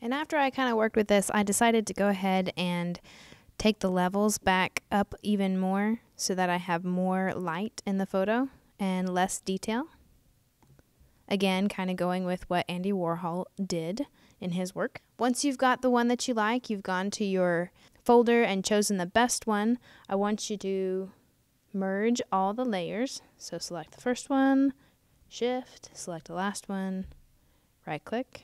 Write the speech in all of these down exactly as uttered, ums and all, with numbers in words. And after I kind of worked with this, I decided to go ahead and take the levels back up even more so that I have more light in the photo and less detail. Again, kind of going with what Andy Warhol did in his work. Once you've got the one that you like, you've gone to your folder and chosen the best one. I want you to merge all the layers. So select the first one, shift, select the last one, right click,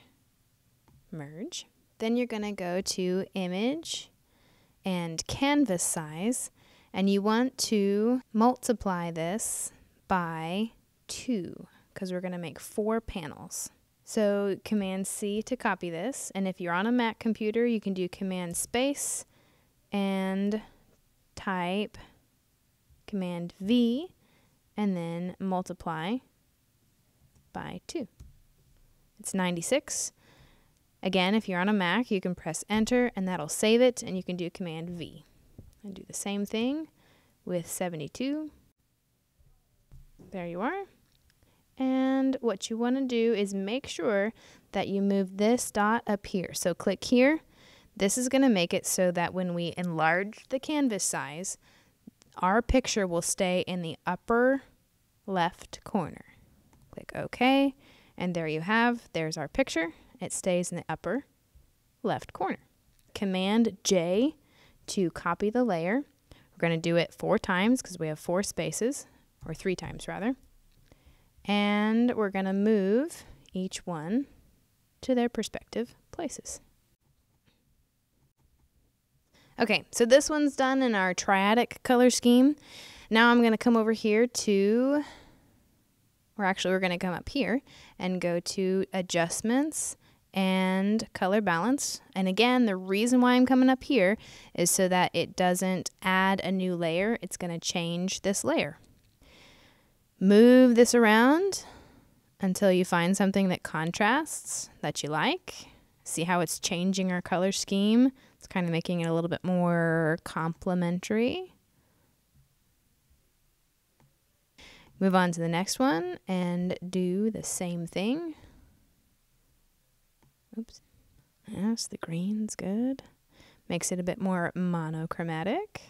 merge. Then you're going to go to image and canvas size, and you want to multiply this by two because we're going to make four panels. So command C to copy this, and if you're on a Mac computer you can do command space and type command V and then multiply by two. It's ninety-six. Again, if you're on a Mac you can press enter and that'll save it, and you can do command V. And do the same thing with seventy-two. There you are. And what you want to do is make sure that you move this dot up here. So click here. This is going to make it so that when we enlarge the canvas size, our picture will stay in the upper left corner. Click OK, and there you have, there's our picture. It stays in the upper left corner. Command J to copy the layer. We're going to do it four times because we have four spaces, or three times rather. And we're going to move each one to their respective places. Okay, so this one's done in our triadic color scheme. Now I'm going to come over here to, or actually we're going to come up here and go to adjustments and color balance. And again, the reason why I'm coming up here is so that it doesn't add a new layer. It's going to change this layer. Move this around until you find something that contrasts, that you like. See how it's changing our color scheme? It's kind of making it a little bit more complementary. Move on to the next one and do the same thing. Oops. Yes, the green's good. Makes it a bit more monochromatic.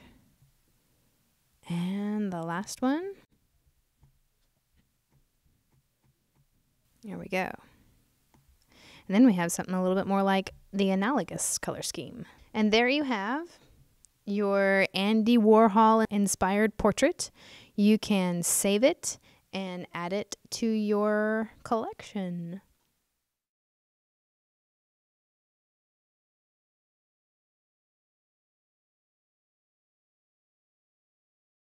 And the last one. There we go. And then we have something a little bit more like the analogous color scheme. And there you have your Andy Warhol inspired portrait. You can save it and add it to your collection.